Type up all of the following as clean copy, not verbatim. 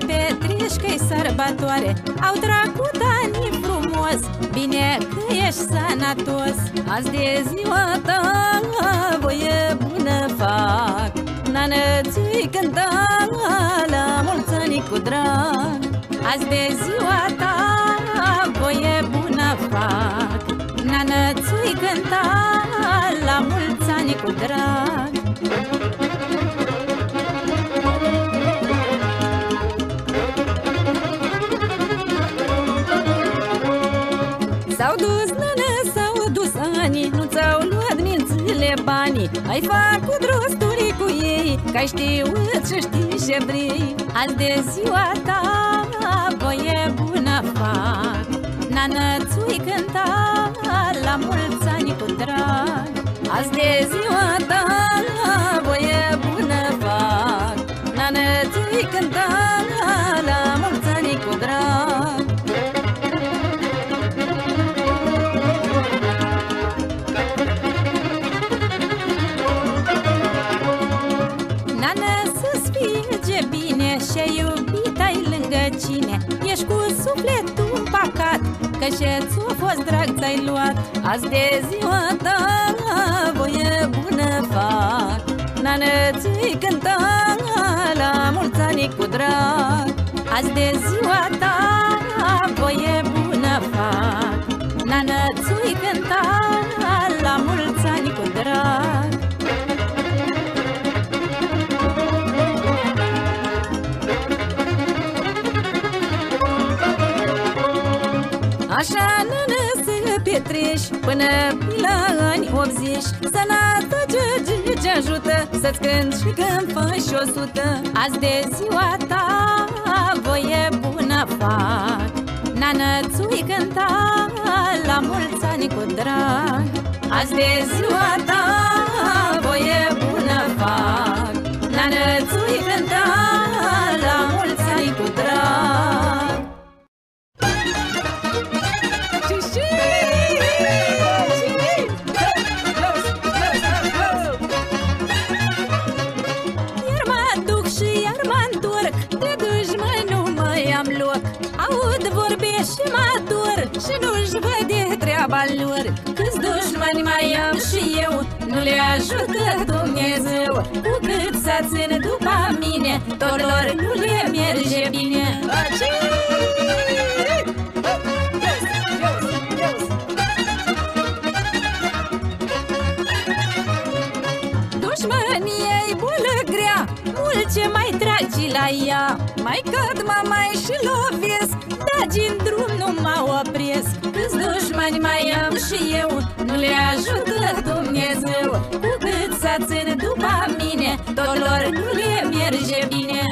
începe trișcă-i sărbătoare. Au trecut ani frumos, bine că ești sănătos. Azi de ziua ta voie bună fac, nanății cântă la mulți ani cu drag. Azi de ziua ta voie bună fac, nanății cântă la mulți ani cu drag. S-au dus nane, s-au dus ani, nu ți-au luat mințile banii. Ai făcut rosturi cu ei, că-ai știut și știi ce vrei. Azi de ziua ta voie bună fac, nanățui cânta la mulți ani cu drag. Azi de ziua ta voie bună fac, nanățui cânta la mulți ani cu drag. Și iubit ai lângă cine, ești cu sufletul împacat, că și-ți-o fost drag ți-ai luat. Azi de ziua ta voie bună fac, nanății cântă la mulți ani cu drag. Azi de ziua ta voie bună fac, nanății cântă la mulți ani cu drag. Așa nene să petrești până la ani 80. Sănată ce ajută să-ți cânti și când faci 100. Azi de ziua ta voie bună fac, nanățui cânta la mulți ani cu drag. Azi de ziua ta voie bună fac, nanățui cânta la mulți ani cu drag. Și mă dor și nu-și văd treaba lor. Câți dușmani mai am și eu, nu le ajută Dumnezeu. Cu cât să țin după mine, tot lor nu le merge bine. Dușmanii e bolă grea, mult ce mai tragi la ea. Mai cad, mă mai și lovesc, dagi-n drum, nu mă opresc. Câți dușmani mai am și eu, nu le ajută Dumnezeu. Cu cât să țin după mine, tot lor nu le merge bine.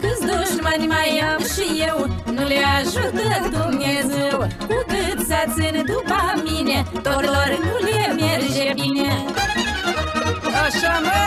Câți dușmani mai am și eu, nu le ajută Dumnezeu. Cu cât să țin după mine, tot lor nu le merge bine. Așa mă!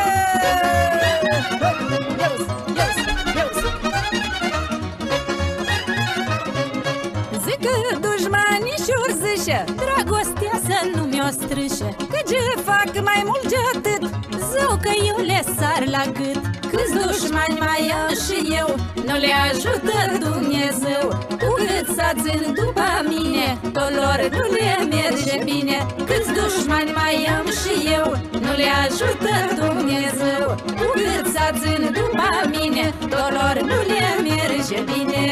Zic că dușmanii și-or zișe, dragostea să nu mi-o strâșe. Că ce fac mai mult de atât, zău că eu le sar la gât. Câți dușmani mai am și eu, nu le ajută Dumnezeu. Cu cât să țin după mine, tot lor nu le merge bine. Câți dușmani mai am și eu, nu le ajută Dumnezeu. Cu cât să țin după mine, tot lor nu le merge bine.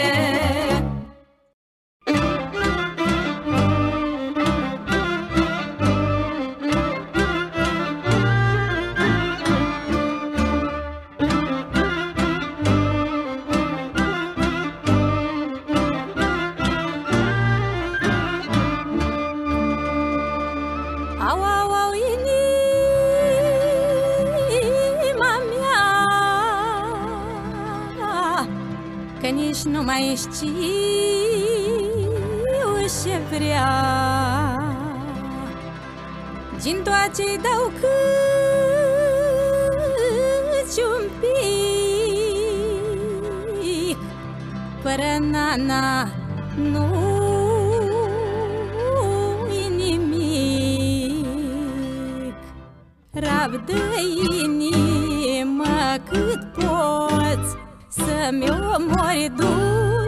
Nu mai știu ce vreau, din toate-i dau cât un pic. fără Nana nu-i nimic. Rabdă inimă cât poți să-mi omori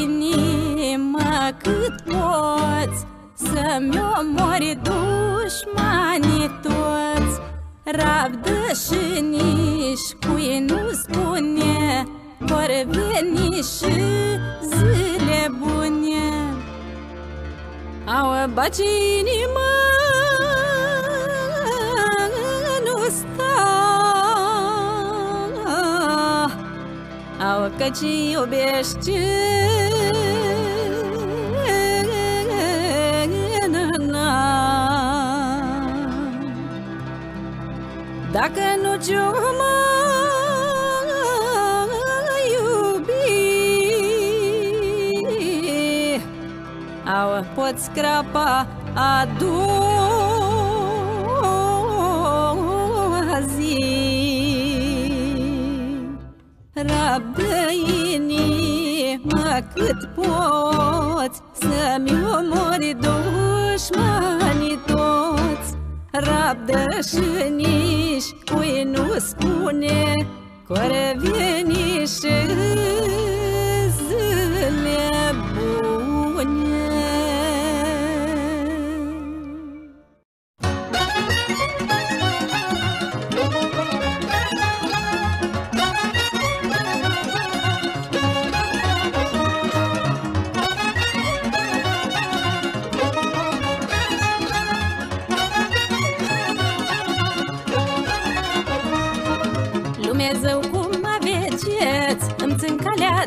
inimă cât poți să-mi omori dușmanii toți. Rabdă și nici cui nu spune, vor veni și zile bune. Au, baci inima nu sta, au, căci iubești dacă nu-ți mai iubi, au, poți scrapa a doua zi. Rabdă inimă cât poți să-mi omori dușmanii toți. Rabdă și nici cui nu spune, că reveni și zile bune.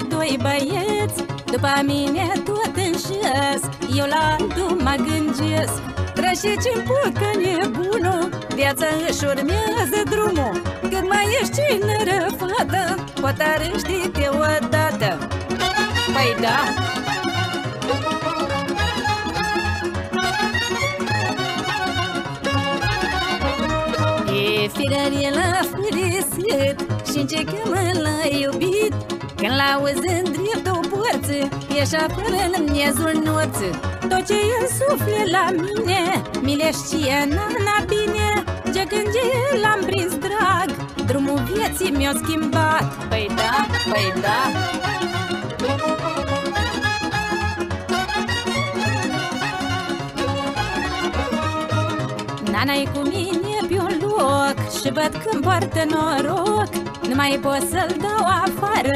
Doi băieți, după mine tot înșesc, eu la altul mă gândesc. Trășici-n pucă nebunul, viața își urmează drumul. Când mai ești tânără fată, hotărăște-te odată. Păi da! E firărie la furisit și-ncecă mă la iubit. Când l-auzi în dreptul porții, ieși afară în miezul noții. Tot ce e în suflet la mine, mi-le știe Nana bine. De când el l-am prins drag, drumul vieții mi-a schimbat. Păi da, păi da. Nana-i cu mine pe un loc și văd când poartă noroc, nu mai pot să-l dau afară,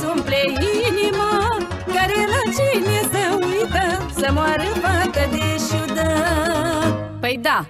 umple inima, care la cine se uită, să moară fată de șudă. Păi da!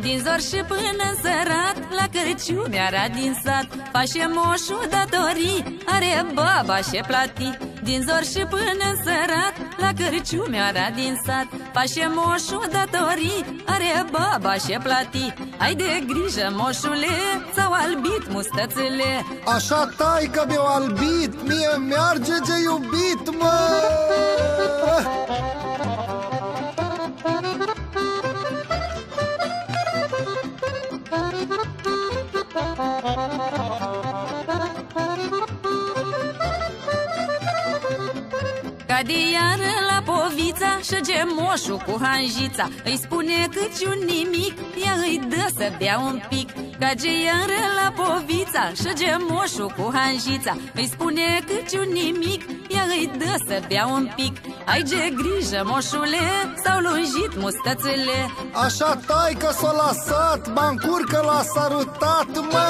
Din zor și până sărat, la Crăciun era din sat, face moșul datorii, are baba și platii. Din zor și până sărat, la Crăciun era din sat, face moșul datorii, are baba și platii. Ai de grijă, moșule, ți-au albit mustățile. Așa, taică, mi-au albit, mie merge ce iubit, mă! Ca de iară la povița șege moșul cu hanjița, îi spune câci un nimic, ea îi dă să bea un pic. Ca de iară la povița șege moșul cu hanjița, îi spune câci un nimic, ea îi dă să bea un pic. Ai de grijă, moșule, s-au lunjit mustățile. Așa, taică, s-o lăsat, mă încurcă la sarutat, mă!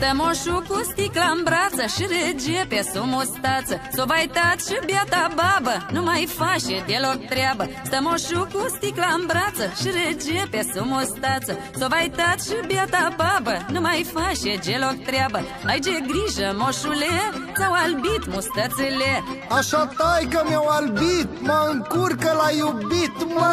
Stă moșul cu sticla în brață și rege pe sumustață, s-o vaitat și biata babă, nu mai face deloc treabă. Stă moșul cu sticla în brață și rege pe sumustață, s-o vaitat și biata babă, nu mai face deloc treabă. Ai de grijă, moșule, ți-au albit mustățile. Așa, taică, mi-au albit, mă încurcă la iubit, mă!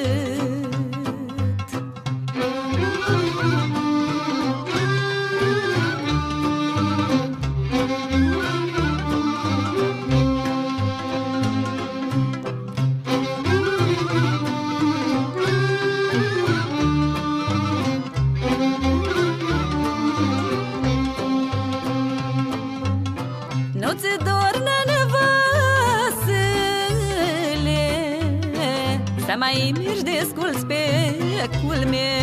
Mai mergi desculți pe culme,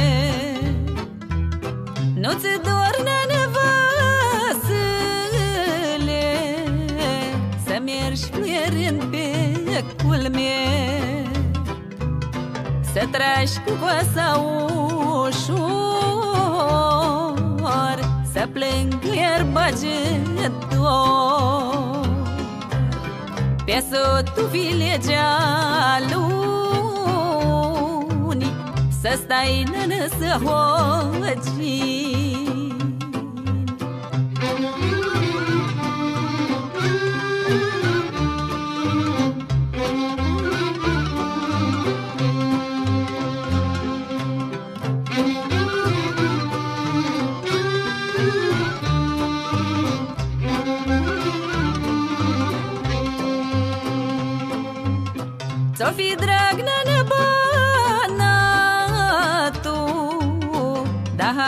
nu-ți dor, nănăvăsele, să mergi fluierând pe culme, să tragi cu coasa ușor, să plângă iar băgător pe sotul vilegea lui. Să stai, nână, să hocini. Ți-o fi drag, nână, bă,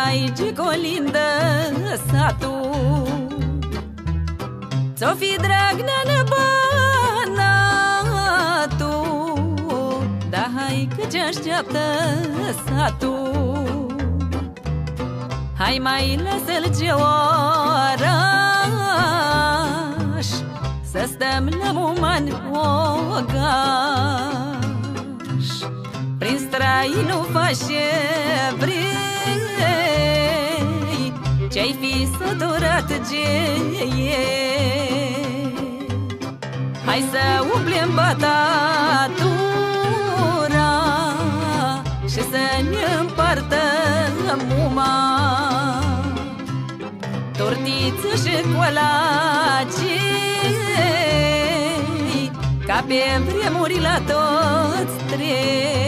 hai ce colindă satul. Ți-o fi drag, nână, banatul, dar hai că ce așteaptă satul. Hai mai lasă-l ce oraș, să stăm la mumani ogaș. Prin străinul faci ce vrei, ce-ai fi săturat de ei. Hai să umplem batatura și să ne împartăm muma, tortiță și colacei, ca pe vremuri la toți trei.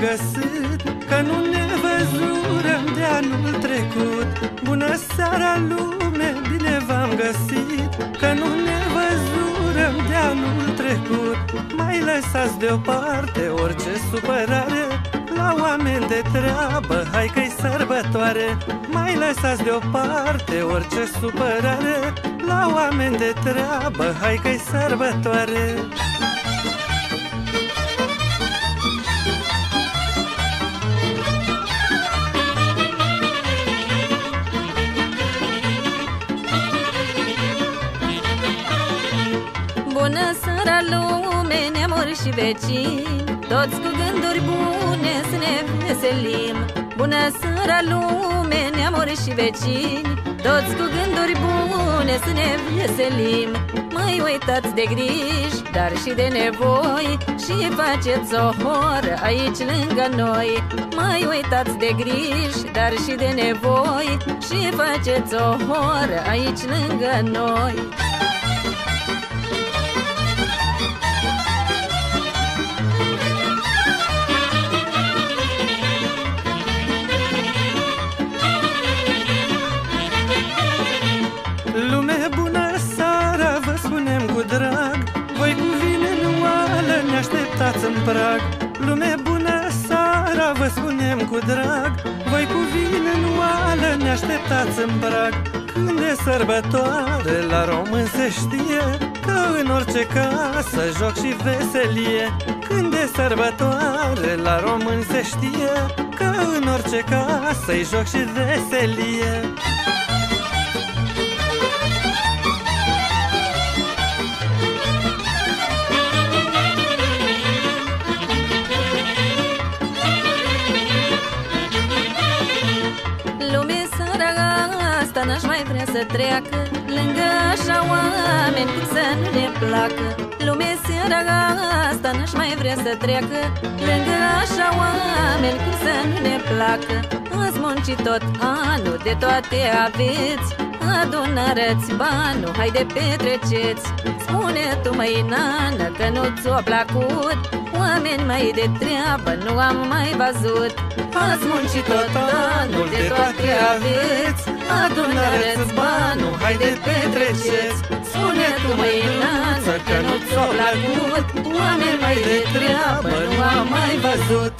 Găsit că nu ne văd. zburăm de anul trecut. Bună seara lume, bine v-am găsit. Că nu ne văzurăm de anul trecut. Mai lăsați deoparte orice supărare. La oameni de treabă, hai că-i sărbătoare. Mai lăsați deoparte orice supărare. La oameni de treabă, hai că-i sărbătoare. Bună seara lume, nemuri și vecini, toți cu gânduri bune să ne veselim. Bună seara lume, nemuri și vecini, toți cu gânduri bune să ne veselim. Mai uitați de griji, dar și de nevoi, și faceți o horă aici lângă noi. Mai uitați de griji, dar și de nevoi, și faceți o horă aici lângă noi. Lume bună seara, vă spunem cu drag, voi cu vine în oală ne așteptați în prag. Lume bună seara, vă spunem cu drag, voi cu vine în oală ne așteptați în prag. Când e sărbătoare, la român se știe că în orice casă joc și veselie. Când e sărbătoare, la român se știe că în orice casă-i joc și veselie. N-aș mai vrea să treacă lângă așa oameni cum să nu ne placă. Lumea seara asta n-aș mai vrea să treacă lângă așa oameni cum să nu ne placă. Ați muncit tot anul, de toate aveți, adunară-ți banul, haide petreceți. Spune tu măi nana că nu ți-o placut, oameni mai de treabă nu am mai văzut. Ați muncit tot anul, de toate aveți, adunare-ți banul, haide petreceți. Spune tu măi nana că nu ți-o placut, oameni mai de treabă nu am mai văzut.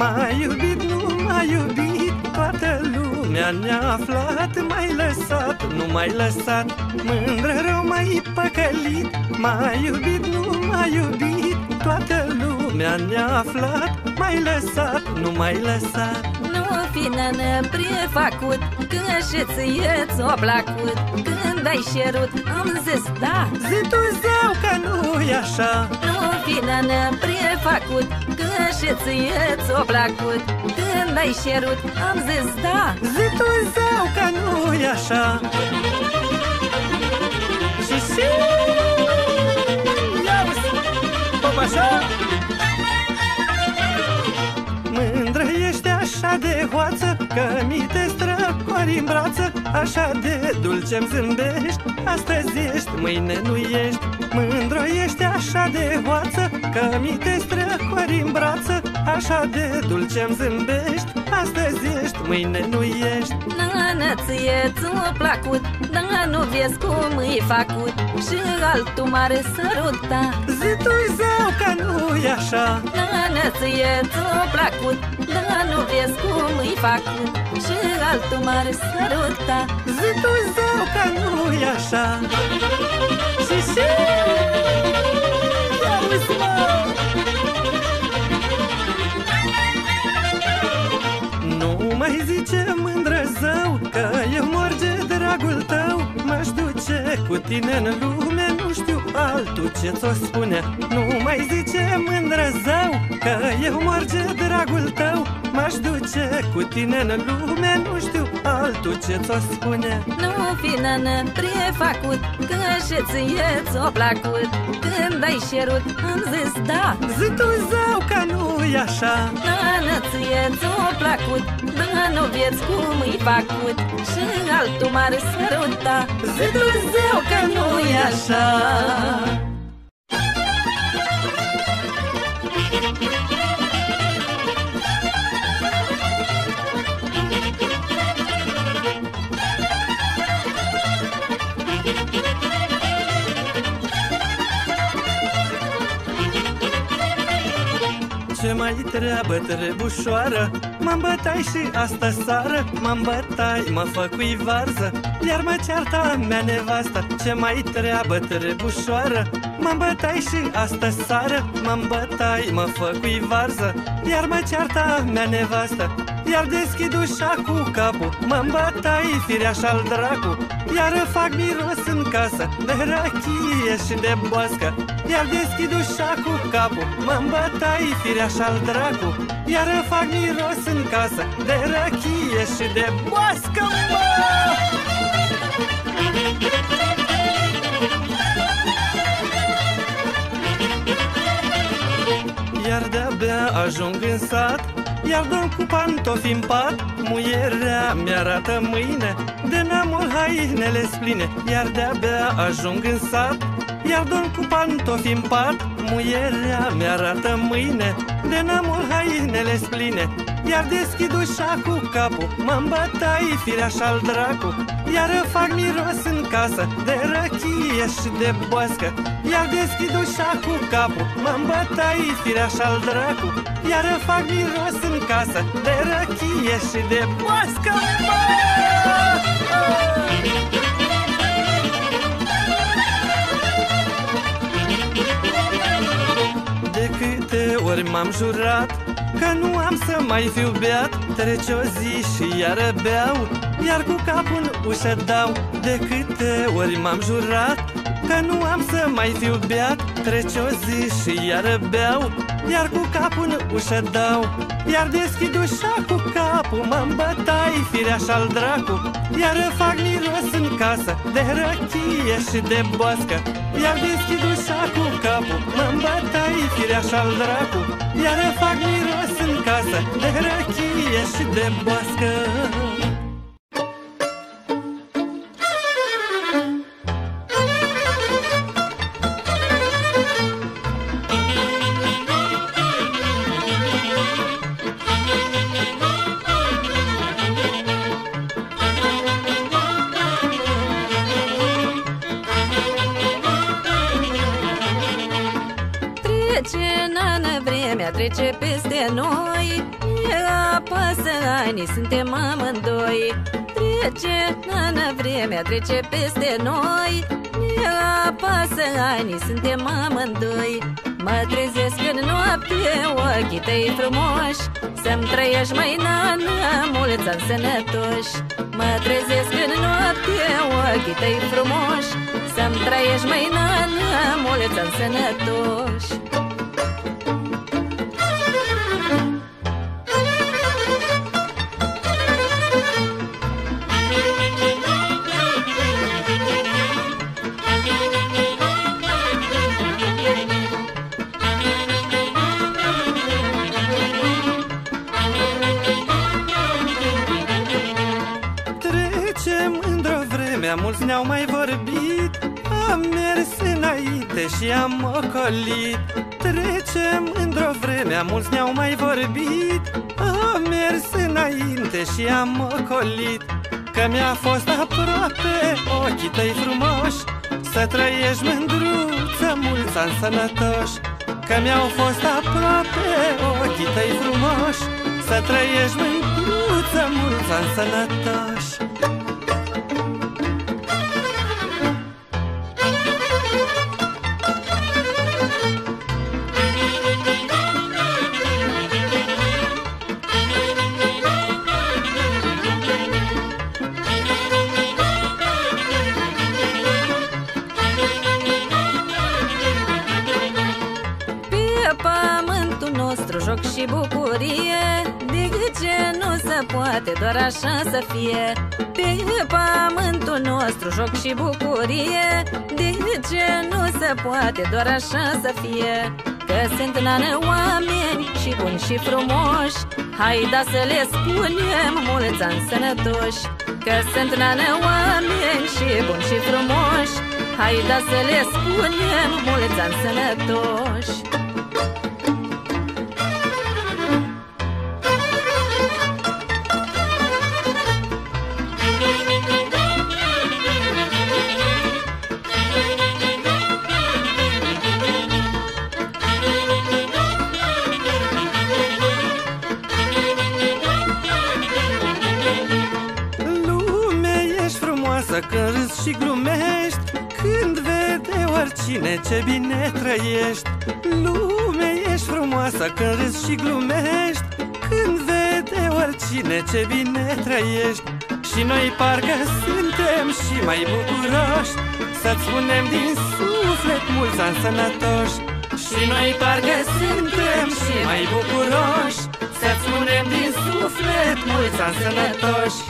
M-a iubit, nu m-a iubit, toată lumea ne-a aflat. M-ai lăsat, nu m-ai lăsat, mândră rău m-ai păcălit. M-a iubit, nu m-a iubit, toată lumea ne-a aflat. M-ai lăsat, nu m-ai lăsat. Nu fi nănă prefăcut, că și ție ți-o placut. Când ai șerut, am zis da, zi tu zău că nu-i așa. Nu fi nănă prefăcut, că și ție ți-o placut. Când ai șerut, am zis da, zi tu zău că nu-i așa. Și iauzi, pop așa. Mândră ești așa de hoață, că mi te străcori în brață. Așa de dulce-mi zâmbești, astăzi ești, mâine nu ești. Mândră ești așa de hoață, că mi te străcori în brață. Așa de dulce-mi zâmbești, astăzi ești, mâine nu ești. Nana, ție ți-o placut, dar nu vezi cum e făcut. Și altul m-are săruta, zi tu-i zău că nu-i așa. Nana, ție ți-o placut, dar nu vezi cum e făcut. Și altul m-are săruta, zi tu-i zău că nu-i așa. Și iauzi-mă! Mai zice mândră zău, că eu morge dragul tău. M-aș duce cu tine în lume, nu știu altul ce ți-o spune. Nu mai zice mândră zău, că eu morge dragul tău. M-aș duce cu tine în lume, nu știu altul ce ți-o spune. Nu fi nănă prefăcut, că și ție ți-o placut. Când ai șerut, am zis da. Zi tu zău că nu-i așa. Nănă ție ți-o placut, da nu vieți cum-i făcut. Și altul m-ar săruta. Zi tu zău că nu-i așa. Ce mai treabă, trebușoară? M-am bătai și astă seară. M-am bătai, mă făcui varză, iar mă cearta mea nevasta. Ce mai treabă, trebușoară? M-am bătai și astă seară. M-am bătai, mă făcui varză, iar mă cearta mea nevasta. Iar deschid ușa cu capul, mă-mi bătai fireașa-l dracu. Iar fac miros în casă de rachie și de boască. Iar deschid ușa cu capul, mă-mi bătai fireașa-l dracu. Iar fac miros în casă de rachie și de boască. Iar de-abia ajung în sat, iar dăm cu pantofi în pat. Muierea mi-arată mâine de neamul hainele spline. Iar de-abia ajung în sat, iar dăm cu pantofi în pat. Muierea mi-arată mâine de neamul hainele spline. Iar deschid ușa cu capul, mă-mi bătai fireașa-l dracu. Iar fac miros în casă de rachie și de boască. Iar deschid ușa cu capul, mă-mi bătai fireașa-l dracu. Iar fac miros în casă de rachie și de boască. De câte ori m-am jurat că nu am să mai fiu beat. Trece o zi și iară beau, iar cu capul în ușă dau. De câte ori m-am jurat că nu am să mai fiu beat. Trece o zi și iară beau, iar cu capul în ușă dau. Iar deschid ușa cu capul, mă-mi bătai fireașa-l dracu. Iar fac miros în casă de rachie și de boască. Iar deschid ușa cu capul, mă-mi bătai fireașa-l dracu. Iar fac miros în casă de rachie și de boască. Trece peste noi, e apasă ani, suntem amândoi. Trece, nana, vremea trece peste noi, e apasă ani, suntem amândoi. Mă trezesc în noapte, ochii tăi frumoși, să-mi trăiești, mai nana, mulți ani sănătoși. Mă trezesc în noapte, ochii tăi frumoși, să-mi trăiești, mai nana, mulți ani sănătoși. Mulți ne-au mai vorbit, am mers înainte și am ocolit. Trecem într-o vreme, mulți ne-au mai vorbit, am mers înainte și am ocolit. Că mi-a fost aproape ochii tăi frumoși, să trăiești mândruță mulți ani sănătoși. Că mi-au fost aproape ochii tăi frumoși, să trăiești mândruță mulți ani sănătoși. poate doar așa să fie. Pe pământul nostru joc și bucurie, de ce nu se poate doar așa să fie? Că sunt la noi oameni și buni și frumoși, hai da să le spunem mulți ani sănătoși. Că sunt la noi oameni și buni și frumoși, hai da să le spunem mulți ani sănătoși. Că râzi și glumești când vede oricine ce bine trăiești. Lumea ești frumoasă, că râzi și glumești când vede oricine ce bine trăiești. Și noi parcă suntem și mai bucuroși să-ți spunem din suflet mulți ani sănătoși. Și noi parcă suntem și mai bucuroși să-ți spunem din suflet mulți ani sănătoși.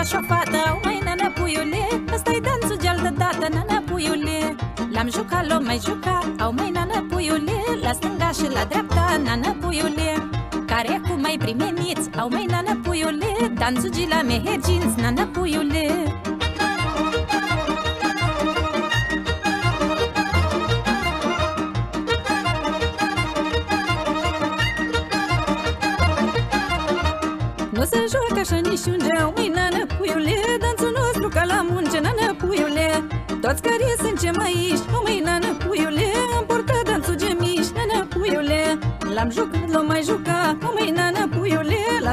Așa fată, mai nana puiule, ăsta-i danțul de-altă dată, nana puiule. L-am jucat, l-o mai jucat, au mai nana puiule, la stânga și la dreapta, nana puiule. Care acum mai primeniți, au mai nana puiule, danțul de la meherginți, nana puiule. Nu se joacă așa nici ungea, mai nana puiule, danțul nostru ca la munce, nana puiule. Toți care suntem aici, măi nana puiule, am purtat danțul gemiș, nana puiule. L-am jucat, l-o mai jucat, măi nana puiule, la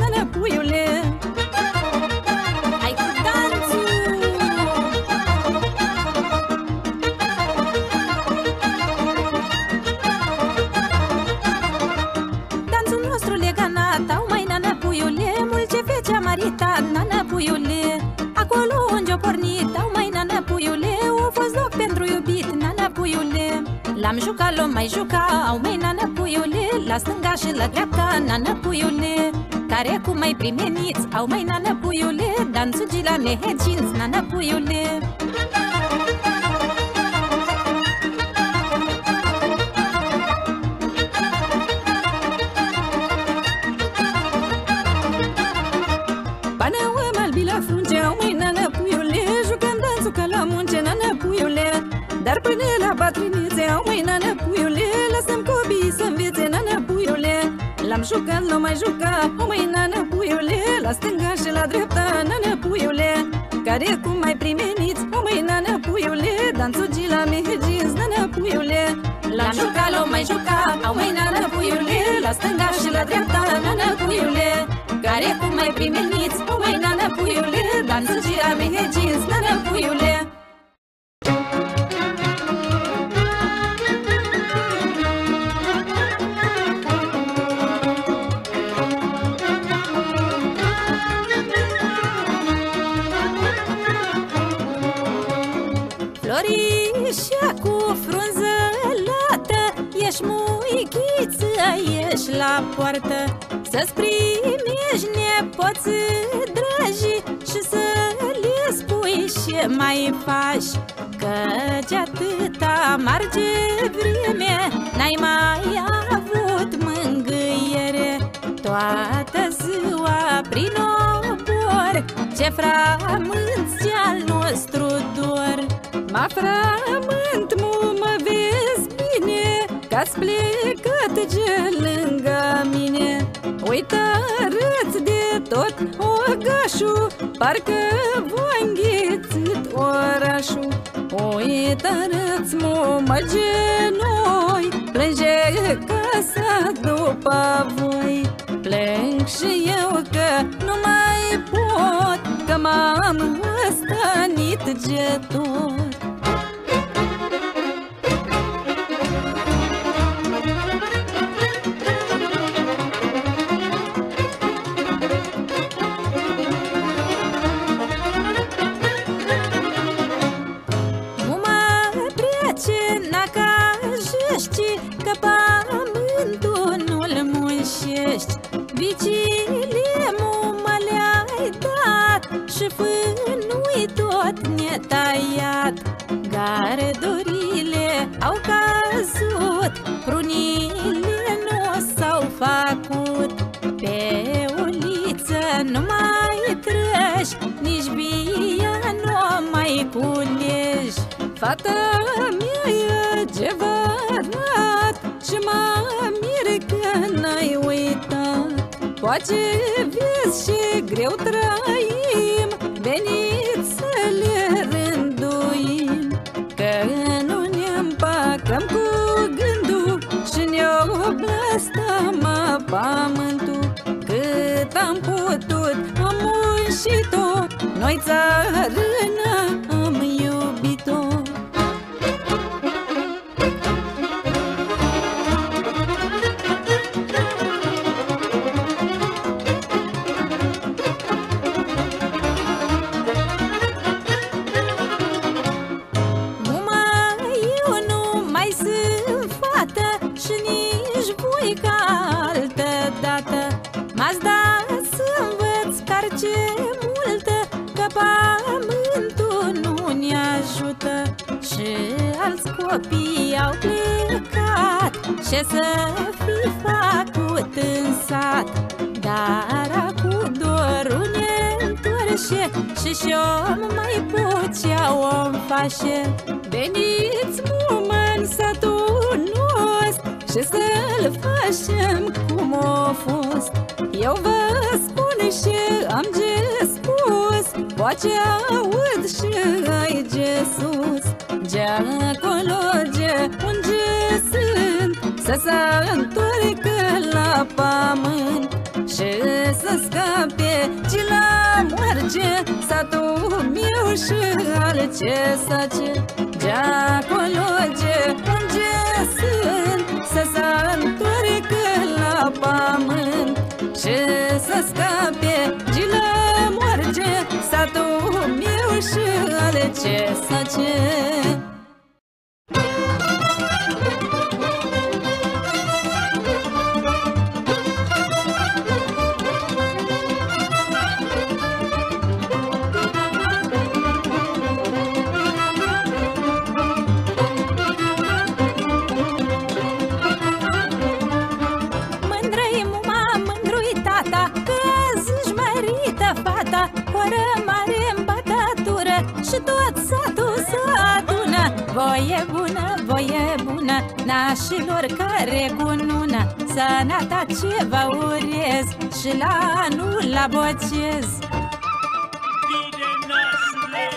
nana puiule. Nana puiule, acolo unde-o pornit, au mai nana puiule, o fost loc pentru iubit, nana puiule. L-am jucat, l-o mai jucat, au mai nana puiule, la stânga și la dreapta, nana puiule. Care cum mai primeniți, au mai nana puiule, danțul de la meherginți, nana puiule. Dar până la patrinițe, au mai nana puiule, lăsăm copiii să învețe, nana puiule. L-am jucat, l-o mai jucat, au mai nana puiule, la stânga și la dreapta, nana puiule. Care cum mai primeniți, au mai nana puiule, danțul de la meherginți, nana puiule. L-am jucat, l-o mai jucat, au mai nana puiule, la stânga și la dreapta, nana puiule. Care cum mai primeniți, au mai nana puiule, danțul de la meherginți, nana puiule. Florișa cu frunză lată, ești muichiță, ești la poartă, să-ți primești nepoții dragi și să le spui ce mai faci. Căci atâta marge vreme, n-ai mai avut mângâiere, toată ziua prin obor, ce frământ ți-al nostru dor. Mă frământ, mă vezi bine, că-ți plecat de lângă mine. Uită-râți de tot ogașul, parcă v-a înghițit orașul. Uită-râți, mă genoi, plânge casa după voi. Plâng și eu că nu mai pot, Aman ostanit jetor. Vicile mă le-ai dat și fânui tot netaiat. Gardurile au căzut, prunile nu s-au făcut. Pe uliță nu mai treci, nici bia nu mai culegi. Fata mea e cevărat și mă mir că n-ai uitat. Poate vezi și greu trăim, veniți să le rânduim. Că nu ne împăcăm cu gândul și ne oblastăm pământul. Cât am putut, am muncit-o, noi țărână am iubit-o. M-ați dat să învăț carce multă, că pământul nu ne ajută. Și alți copii au plecat, ce să fi făcut în sat. Dar acum dorul ne-ntoarce și-om mai putea om face. Veniți mumă în satul nostru și să-l facem cum a fost. Eu vă spun și am ce spus, poate aud și ai ce sus. De-acolo de unde sunt, să se întoarcă la pământ și să scape ce la moarge satul meu și al ce sace. De-acolo de unde sunt, să se întoarcă la pământ și să scape de la moarge satul meu și al ce sace. Voie bună, voie bună, nașilor care cununa, sănăta ce vă urez și la anul la bocez. Bine nașule!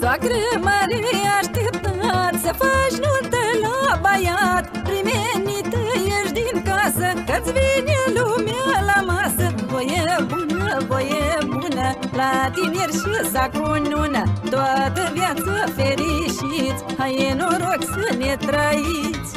Soacră mare, așteptat să faci nuntă la baiat. Primenită ești din casă, că-ți vine lumea la masă. Voie bună, la tineri și za cunună, toată viața fericiți, hai noroc să ne trăiți.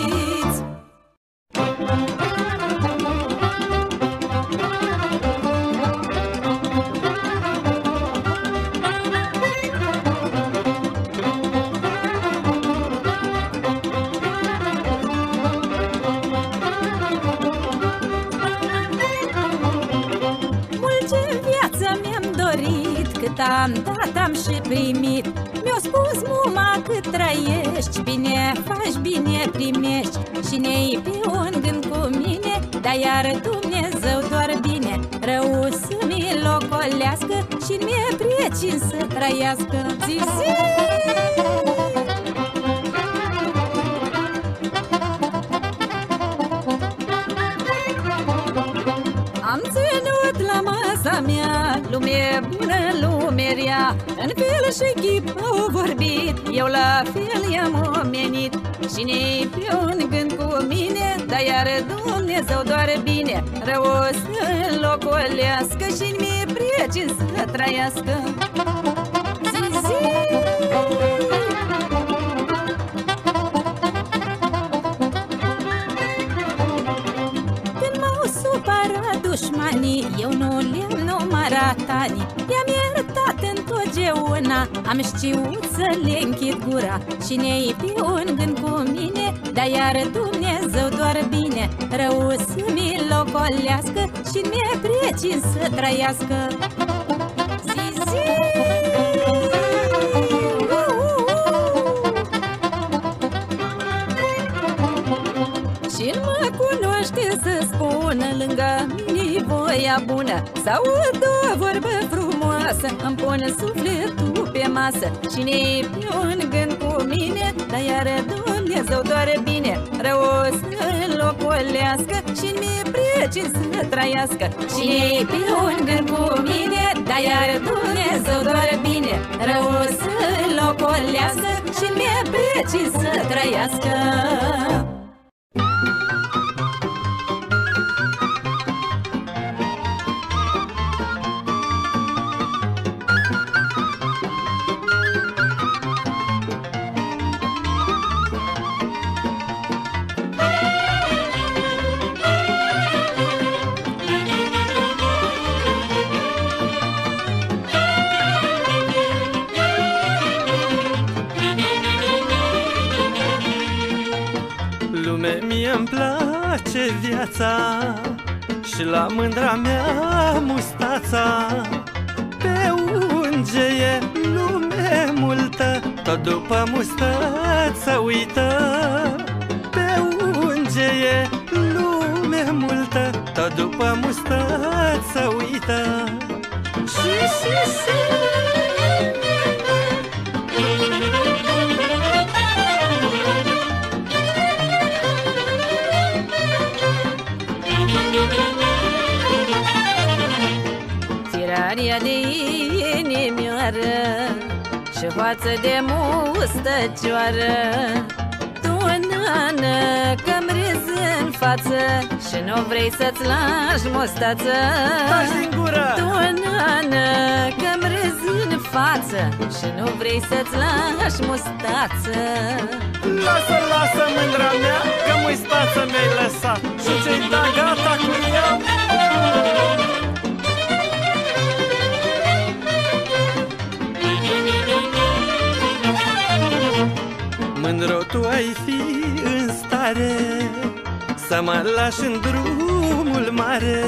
Am dat, am și primit. Mi-a spus muma cât trăiești, bine faci, bine primești. Și ne-i pe un gând cu mine, dar iar Dumnezeu doar bine. Rău să mi-l ocolească și mi-e priecin să trăiască. Zi! Am ținut la masa mea lume bună, lume rea. În fel și chip au vorbit, eu la fel i-am omenit. Și ne-i pe un gând cu mine, dar iar Dumnezeu doar bine. Rău o să-l ocolească și mi-e priecin să trăiască. Dușmanii, eu nu le-am numărat ani, i-am iertat întotdeauna, am știut să le închid gura. Și ne-i pe un gând cu mine, dar iar Dumnezeu doar bine. Rău să mi-l ocolească și mi-e priecin să trăiască. Să spună lângă mine voia bună, să aud o vorbă frumoasă, îmi pune sufletul pe masă. Și ne-i pe un gând cu mine, dar iar Dumnezeu doar bine. Rău o să-l ocolească și mi-e priecin să trăiască. Și ne-i pe un gând cu mine, dar iar Dumnezeu doar bine. Rău o să-l ocolească și mi-e priecin să trăiască. Mie-mi place viața și la mândra mea mustața. Pe unge e lume multă, tot după mustață uită. Pe unge e lume multă, tot după mustață uită. Tirania de inimioară și față de mustăcioară, tu nană că-mi râzi în față și nu vrei să-ți lași mustață. Taci din gură! Tu nană că-mi râzi în față și nu vrei să-ți lași mustață. Lasă, lasă mândra mea că mustață mi-ai lăsat și ce-i da gata cu ea. Mândro, tu ai fi în stare să mă lași în drumul mare,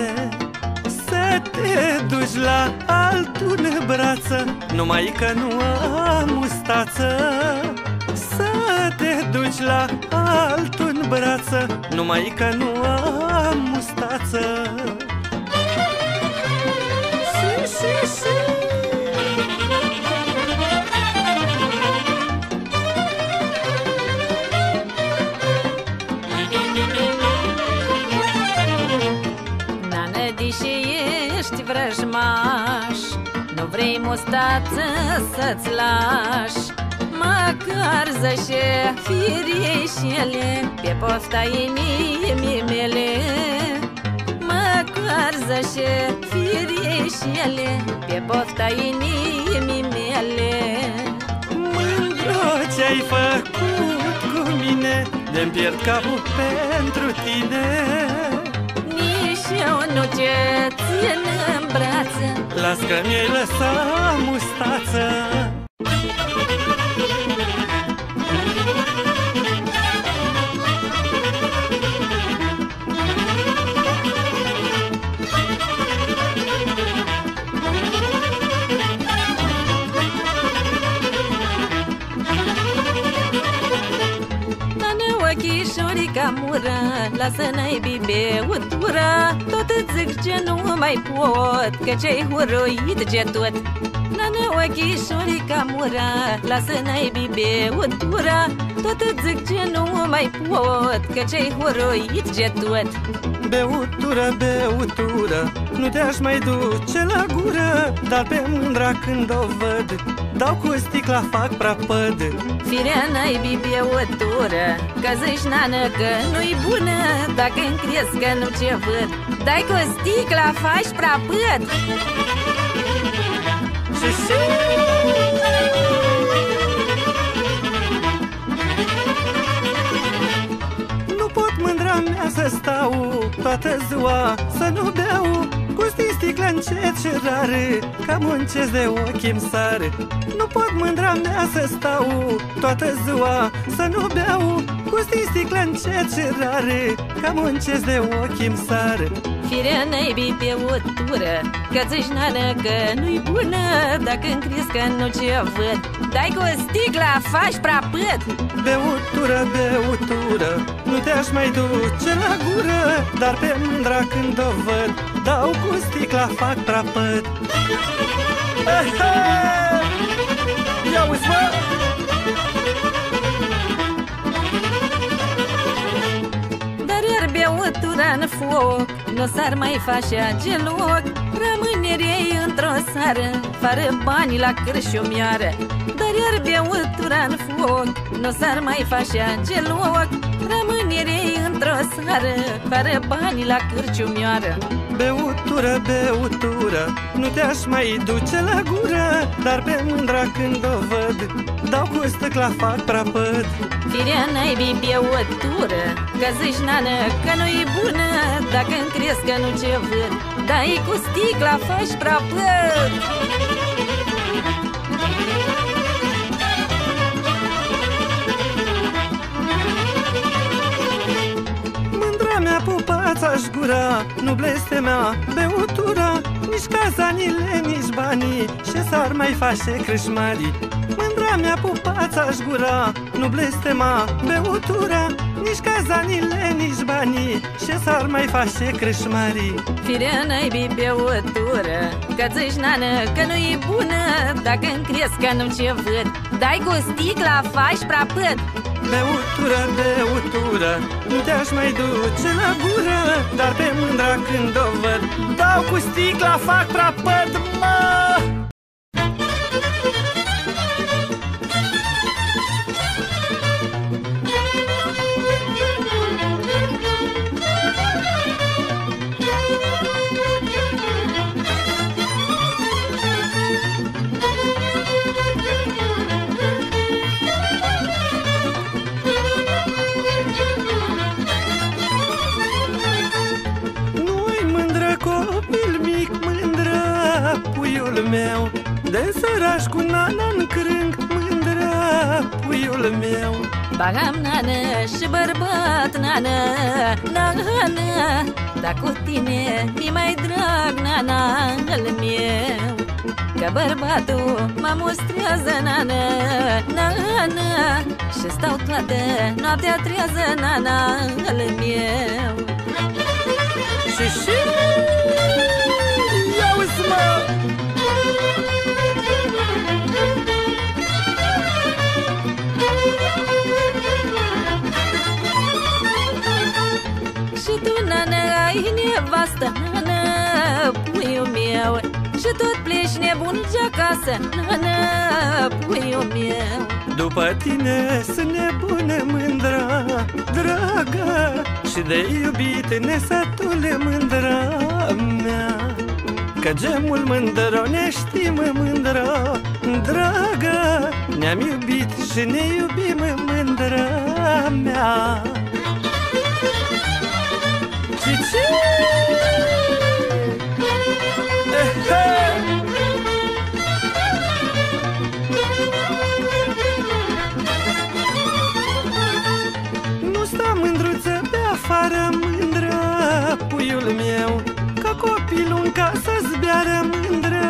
să te duci la altul brață, numai că nu am mustață. Să te duci la altul brață, numai că nu am mustață. Nu vrei mustață să-ți lași, măcar zășe firișele pe pofta inimii mele, măcar zășe firișele pe pofta inimii mele. Mândru ce-ai făcut cu mine, de-mi pierd capul pentru tine. Nici eu nu te țin în brațe, las că mi-ai lăsat mustață. Chișorica mură, lasă-n-ai bibeutura, tot îți zic ce nu mai pot, că ce-ai huruit ce tot. Nană, chișorica mură, lasă-n-ai bibeutura, tot îți zic ce nu mai pot, că ce-ai huruit ce tot. Beutură, beutură, nu te-aș mai duce la gură, dar pe mândra când o văd, dau cu sticla, fac prapăd. Firea n-ai bibeutură, că zici, nană, că nu-i bună, dacă-mi crezi că nu ce văd, dai cu sticla, faci prapăd. Nu pot mândra mea să stau toată ziua să nu beau, gustii sticla încet și rare, că muncesc de ochi-mi sare. Nu pot mândra mea să stau toată ziua să nu beau, gustii sticla încet și rare, că muncesc de ochi-mi sare. Firea naibii pe o tură, că ți-și nană că nu-i bună, dacă-mi crezi că nu ce văd, dai cu sticla, faci prapăt. Beutură, beutură, nu te-aș mai duce la gură, dar pe mândra când o văd, dau cu sticla, fac prapăt. Ia uzi, mă! Dar iar beutura-n foc, nu s-ar mai face ageloc, rămânerei într-o sară, fără bani la cârșumiară. Dar iar beutura-n foc, nu s-ar mai face ageloc, rămânerei într-o sară, fără bani la cârșumiară. Beutură, beutură, nu te-aș mai duce la gură, dar pe mândra când o văd, dau cu sticla, fac prapăd. Firea naibii beutură, că zici, nană, că nu-i bună, dacă-mi crezi că nu ce văd, dai cu sticla, faci prapăd. Pupața-aș gura, nu blestemea beutura, nici cazanile, nici banii, ce s-ar mai face crâșmarii. Mândra mea, pupața-aș gura, nu blestema beutura, nici cazanile, nici banii, ce s-ar mai face crâșmarii. Firea naibii beutură, că zici, nană, că nu-i bună, dacă-mi crezi că nu ce văd, dai cu sticla, faci prapăd. Beutură, beutură, nu te-aș mai duce la gură, dar pe mândra când o văd, dau cu sticla, fac prapăd, mă! De săraș cu nana-n crâng, mândră, puiul meu. Bagam nană și bărbat, nană, nană, dar cu tine mi-i mai drag, nană-l meu. Că bărbatul mă mustrează, nană, nană, și stau toată noaptea trează, nană-l meu. Și ia-uzi, mă! Și tu, nană, ai nevastă, nană, puiul meu, și tot pleci nebun de acasă, nană, puiul meu. După tine sunt nebună mândra, dragă, și de iubit nesătule mândra mea. Că gemul mândronești, mă mândra, dragă, ne-am iubit și ne iubim, mândra mea. Cici! Nu sta mândruță pe afară, mândră, puiul meu, ca copilul în casă-ți beară, mândră,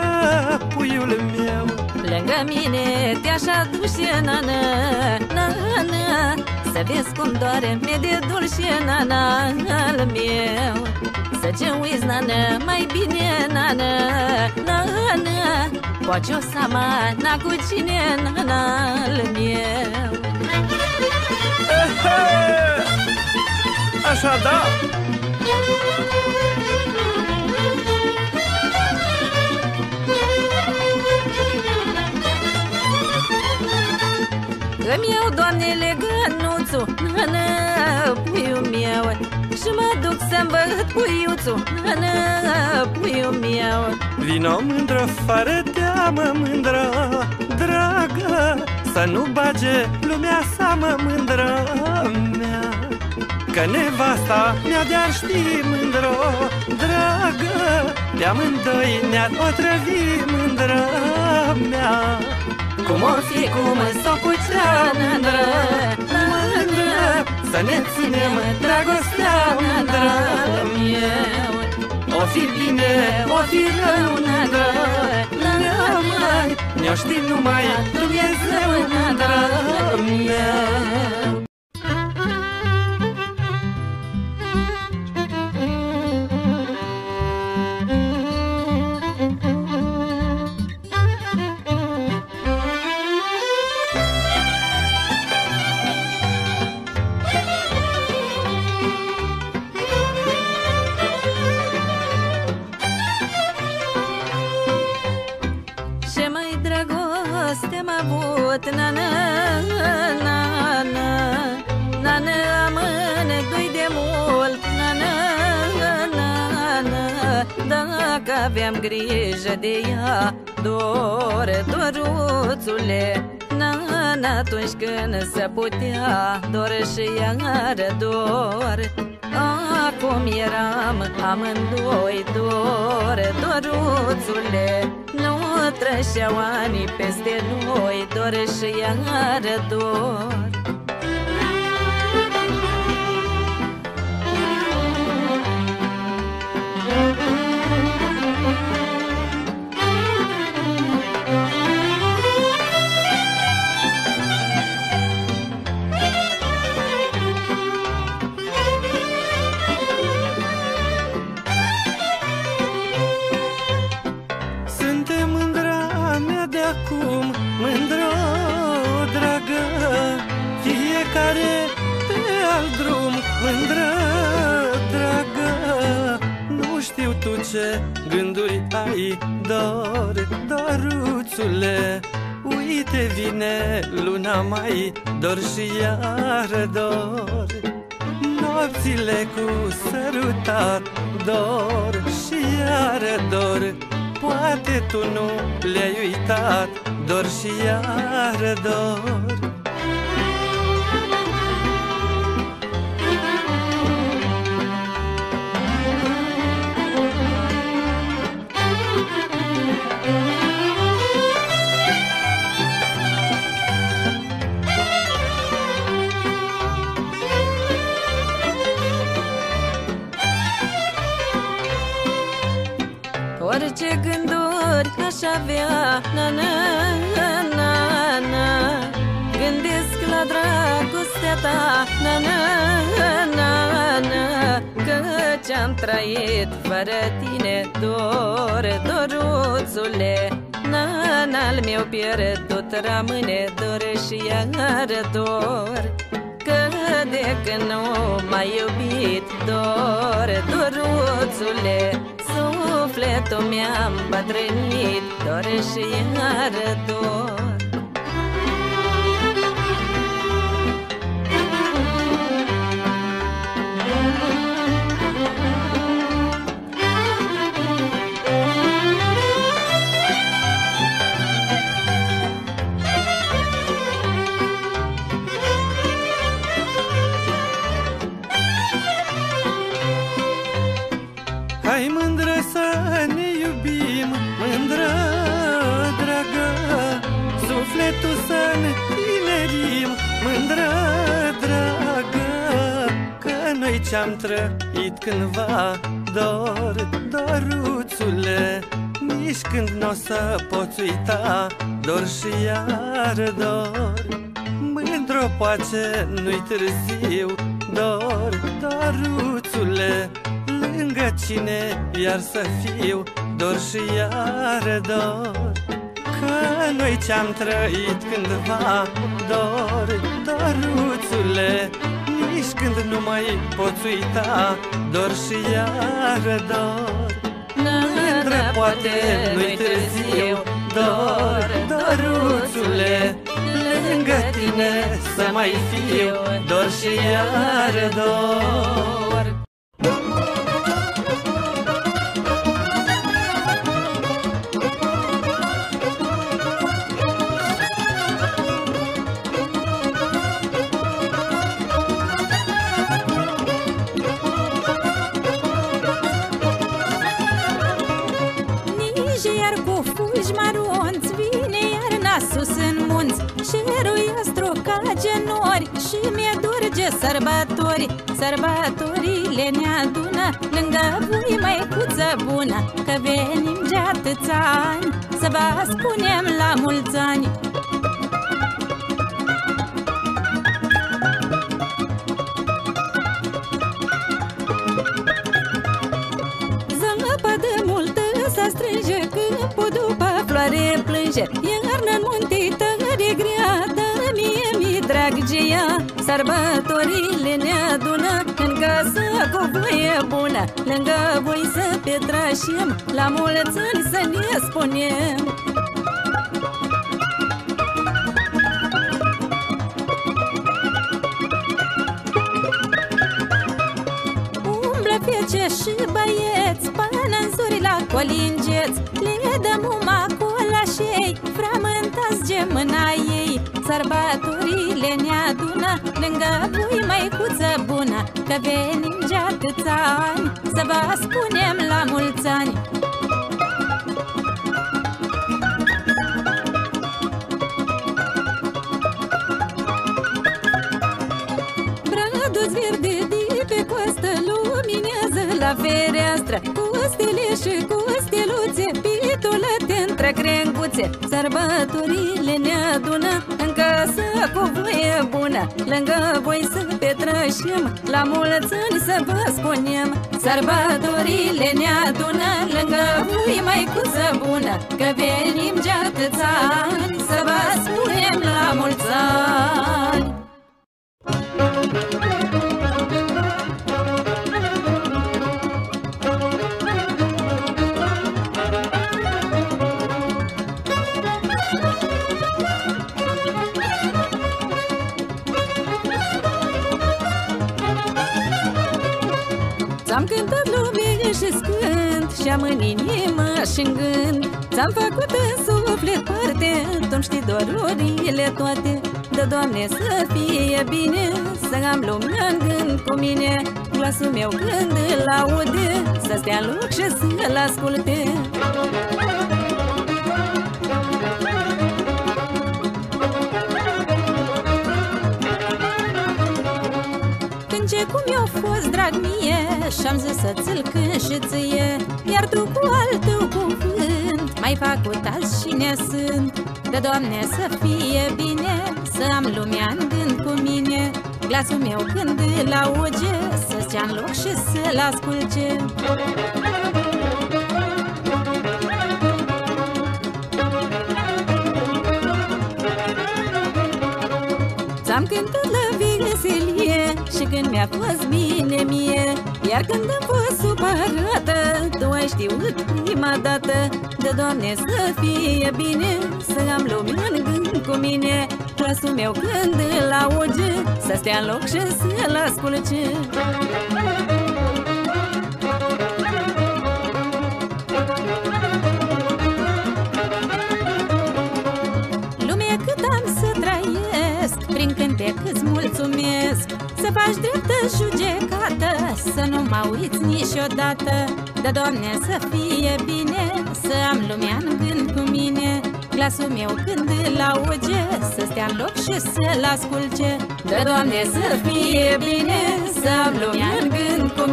puiul meu. Lângă mine te-aș aduce, nană, nană, să vezi cum doare mi-e de dulce, nana, al meu. Să ce uiți, nană, mai bine, nană, nană, poate o să mă cu cine, nana, al meu. Așa da! Îmi iau, Doamne, legănuțul, nana, puiul meu, și mă duc să-mi văd puiuțul, nana, puiul meu. Vino mândră, fără teamă, mândră, dragă, să nu bage lumea seamă, mândră mea, că nevasta mea de-ar ști, mândră, dragă, de-am îndoi ne-ar otrăvi, mândră mea. Cum or fi, cum sau cu cea mândră, mândră, să ne ținem dragostea, mândră meu. O fi bine, o fi rău, mândră, ne-o știi numai Dumnezeu, mândră meu. Aveam grijă de ea, dor, doruțule, nana, atunci când se putea, dor și iar dor. Acum eram amândoi dor, doruțule, nu trășeau ani peste noi, dor și iar dor. Ce gânduri ai, dor, doruțule, uite vine luna mai, dor și iar dor. Nopțile cu sărutat, dor și iar dor, poate tu nu le-ai uitat, dor și iar dor. Orice gânduri aș avea, nana, nana, gândesc la dragostea ta, nana, nana, căci am trăit fără tine, dor, doruțule, nana-l meu pierdut rămâne, dor și iar dor. Că de când nu m-ai iubit, dor, doruțule, sufletul mi-am bătrânit, dor și iar dor. ce-am trăit cândva. Dor, doruțule, nici când n-o să poți uita. Dor și iar dor, mândru poate nu-i târziu. Dor, doruțule, lângă cine iar să fiu. Dor și iar dor, că noi ce-am trăit cândva. Dor, doruțule, nici când nu mai poți uita. Dor și iar dor, mândră poate nu-i târziu. Dor, doruțule, lângă tine să mai fiu. Dor și iar dor. Și mi-e dor de sărbători, sărbătorile ne adună. Lângă voi, măicuță bună, că venim de atâția ani să vă spunem la mulți ani. Zăpadă multă se strânge, câmpul după floare plânge. Iarna în munte e tare grea, dar mie-mi drag de ea. Sărbătorile ne adună în casă cu voie bună. Lângă voi să petreșim, la mulți ani să ne spunem. Umblă fece și băieți, pananzuri la colingeți. Le dăm uma cu lașei, frământați de mâna ei. Sărbătorile ne adună, lângă voi, măicuță bună, că venim de atâția ani să vă spunem la mulți ani. Brăduți verde de pe coastă luminează la fereastră. Costele și costeluțe, pitulăte între crenguțe. Sărbătorile ne adună, să cu voie bună, lângă voi să petreșim, la mulți ani să vă spunem. Sărbătorile ne adună, lângă voi, măicuță bună, că venim de atâția ani să vă spunem la mulți ani. Ți-am cântat lumine și scânt, și-am în inimă și-n gând. Ți-am făcut în suflet parte, tu-mi știi dorurile toate. Dă, Doamne, să fie bine, să am lumea în gând cu mine. Glasul meu când îl aude, să stea în loc și să-l asculte. Cum i-a fost drag mie, și-am zis să ți-l cânt și ție. Iar tu cu al tău cuvânt mai fac cu tați și ne sunt. Dă, Doamne, să fie bine, să am lumea în gând cu mine. Glasul meu când îl auge, să stea în loc și să-l asculce. Ți-am cântat la veselie și când mi-a fost bine mie. Iar când am fost supărată, tu ai știut prima dată. Dă, Doamne, să fie bine, să am lumea în gând cu mine. Glasul meu când îl auge, să stea în loc și să-l asculte. Îți mulțumesc, să faci dreptă judecată, să nu mă uiți niciodată. Dă, Doamne, să fie bine, să am lumea în gând cu mine. Glasul meu când îl auge, să stea în loc și să-l asculte. Dă, Doamne, să fie bine, să am lumea în gând.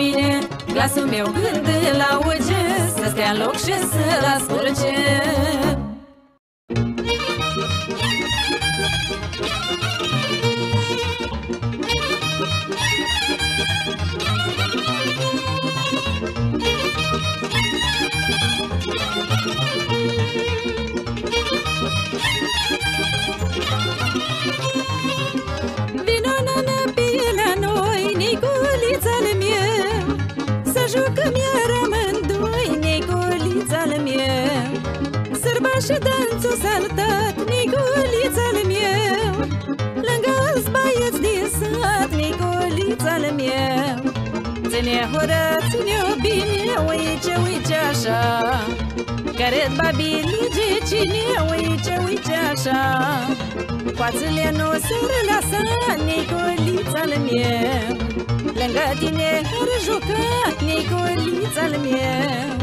mine, glasul meu când îl auge, să stea în loc și să-l asculce. Și danțul saltat, Niculița-l meu, lângă alți băieți din sat, Niculița-l meu. Ține-o hură, ține-o bine, uice, uice așa, care-ți babili, gicine, uice, uice așa. Coațele nu s-ar lăsa, Niculița-l meu, lângă tine ar juca, Niculița-l meu.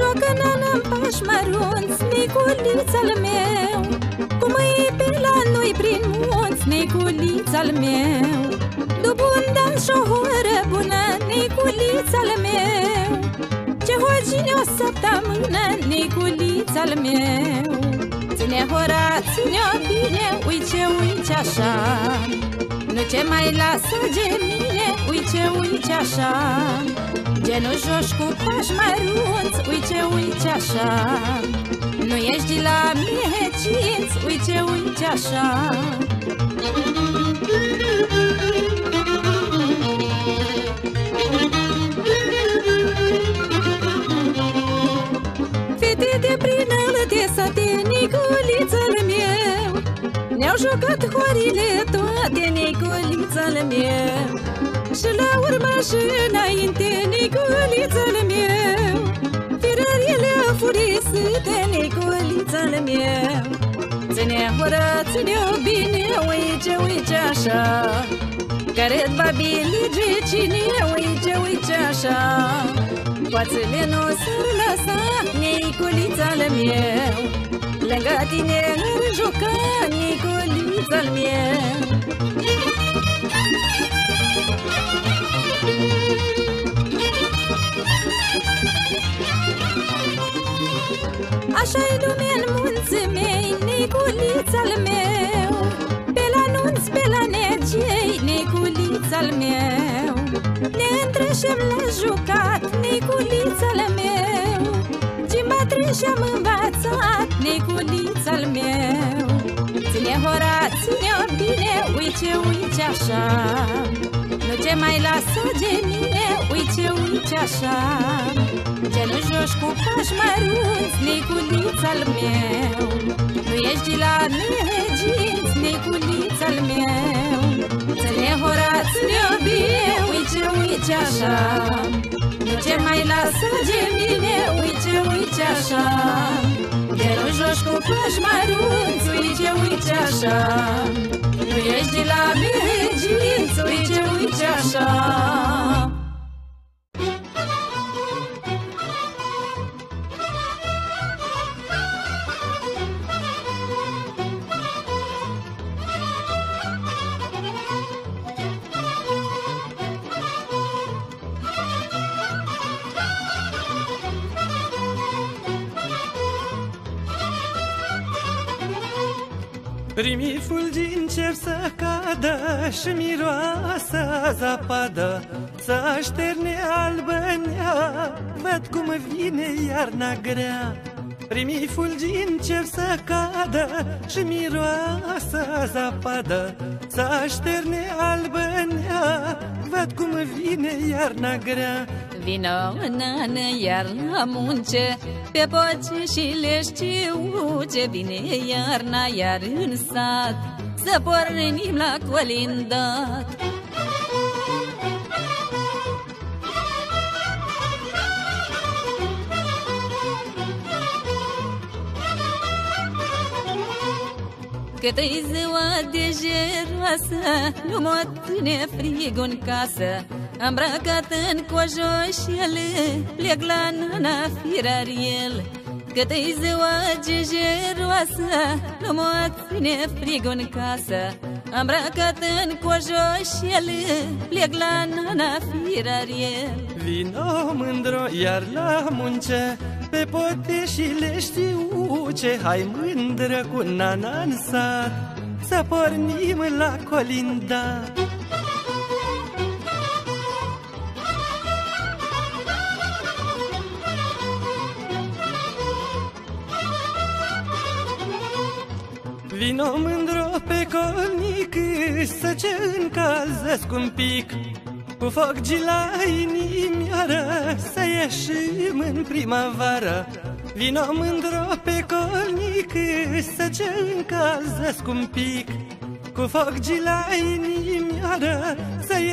Joacă nana-n pași mărunți, Niculița-l meu, cum îi pe la noi prin munți, Niculița-l meu. După un dans și o horă bună, Niculița-l meu, ce hojine o săptămână, Niculița-l meu. Ține hora, ține-o bine, uice, uice așa, nu ce mai lasă gemine, uice, uice așa. Genușoși cu pași mărunți, uice, uice așa, nu ești la mie cinți, uice, uice așa. Fete de prin alte sate, Niculița-l meu, ne-au jucat horile toate, Niculița-l meu. Și la urma și înainte, Niculița-l meu, firările furisite, Niculița-l meu. Ține-o hură, ține-o bine, uice, uice așa, care-ți babili, gicine, uice, uice așa. Coațele nu s-ar lăsa, Niculița-l meu, lângă tine ar juca, Niculița-l meu. Așa-i lumea-n munții mei, Niculița-l meu, pe la nunți, pe la negei, Niculița-l meu. Ne întreșem la jucat, Niculița-l meu, cimba treșeam învățat, Niculița-l meu. Ține hora, ține-o bine, uice, uice așa, nu ce mai lasă gemine, uice, uice așa. Genușoși cu pași mărunți, Niculița-l meu, nu ești la neginți, Niculița-l meu. Ține hora, ține-o bine, uice, uice așa, nu ce mai lasă gemine, uice, uice așa. Genușoși cu pași mărunți, uice, uice așa, nu ești la neginți, uice, uice așa. Primiful din cer să cadă și miroasă zapadă, să așterne albănea, văd cum vine iarna grea. Primiful din cer să cadă și miroasă zapadă, să așterne albănea, văd cum vine iarna grea. Vină nana iarna munce, pe poci și le știu ce vine iarna iar în sat, să pornim la colindat. Cât-i ziua de jeroasă, nu mă ține frigul în casă, îmbrăcat în cojoșele, plec la nana firariel. Cât-i ziua gejeroasă, nu mă ține frigul în casă. Îmbrăcat în cojoșel, plec la nana firarie. Vino mândro iar la munce, pe pote și le știu ce. Hai mândră cu nana în sat, să pornim la colinda. Vino mândro pe colnic, să ce încălzesc un pic. Cu foc gila inimioară, să ieșim în primăvară. Vino mândro pe colnic, să ce încălzesc un pic. Cu foc gila inimioară, să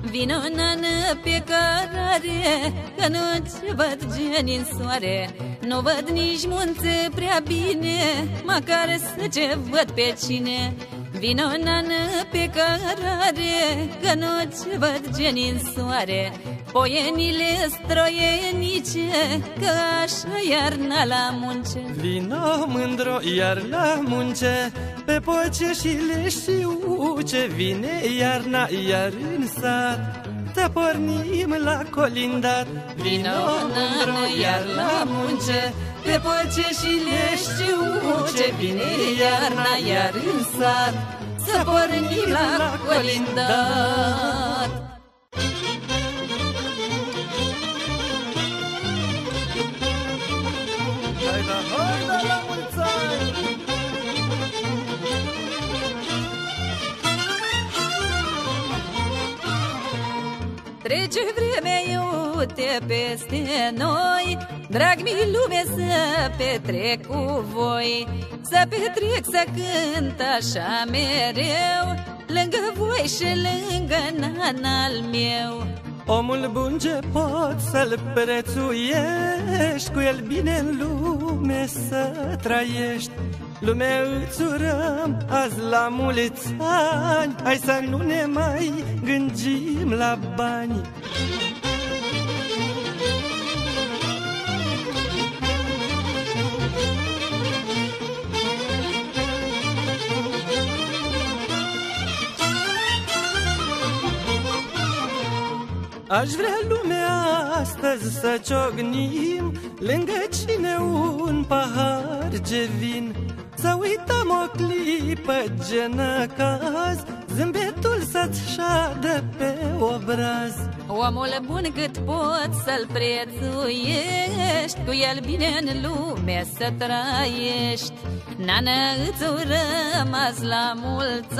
Vino nană pe cărare, că nu-ți văd geni în soare. Nu văd nici munte prea bine, măcar să ce văd pe cine. Vino nană pe cărare, că nu-ți văd geni în soare. Poienile stroienice, că așa iarna la munce. Vino mândro iar la munce, pe poce și le știu ce. Vine iarna iar în sat, să pornim la colindat. Vino mândro iar la munce, pe poce și le știu ce. Vine iarna iar în sat, să pornim la colindat. Trece vremea iute peste noi, drag mi-i lume să petrec cu voi. Să petrec, să cânt așa mereu, lângă voi și lângă nanal meu. Omul bun ce pot să-l prețuiești, cu el bine în lume să trăiești. Lumea îți urăm azi la mulți ani, hai să nu ne mai gândim la bani. Aș vrea lumea astăzi să ciognim lângă cine un pahar de vin. Să uităm o clipă genăcaz, zâmbetul să-ți șadă pe obraz. Omul bun cât poți să-l prețuiești, cu el bine în lume să trăiești. Nană, îți urăm azi la mulți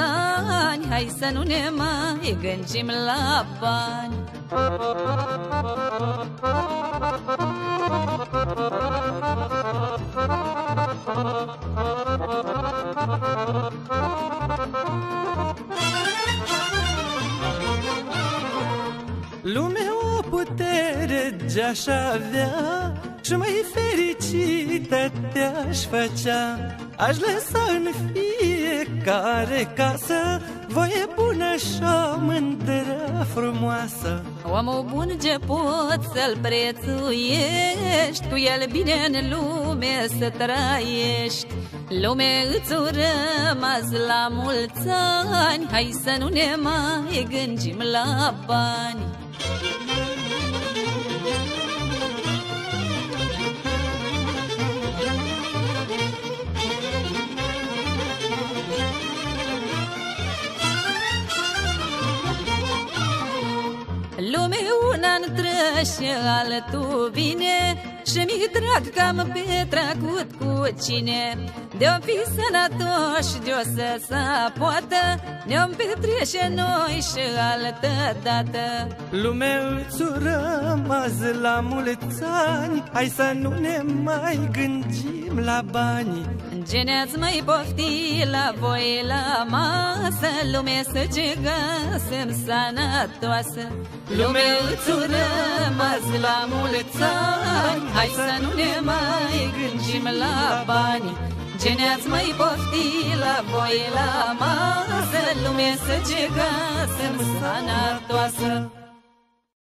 ani, hai să nu ne mai gândim la bani. Lumea o putere de-aș avea, și mai fericită te-aș făcea. Aș lăsa în fiecare casă voie bună și o mândră frumoasă. Omul bun ce poți să-l prețuiești, cu el bine în lume să trăiești. Lume îți urăm azi la mulți ani, hai să nu ne mai gândim la bani. Lume una intră și altul vine, și mi-i drag că am petrecut cu cine. De-o fi sănătoși, de-o să se poată, ne-om petrece noi și altă dată. Lumea îți urăm azi la mulți ani, hai să nu ne mai gândim la bani. Gene-ați mai pofti la voi la masă, lume să ce găsim sănătoasă. Lume îți urăm azi la mulți ani, hai să nu ne mai gândim la bani. Cine-ați mai pofti la voi la masă, lume să ce găsim sănătoasă.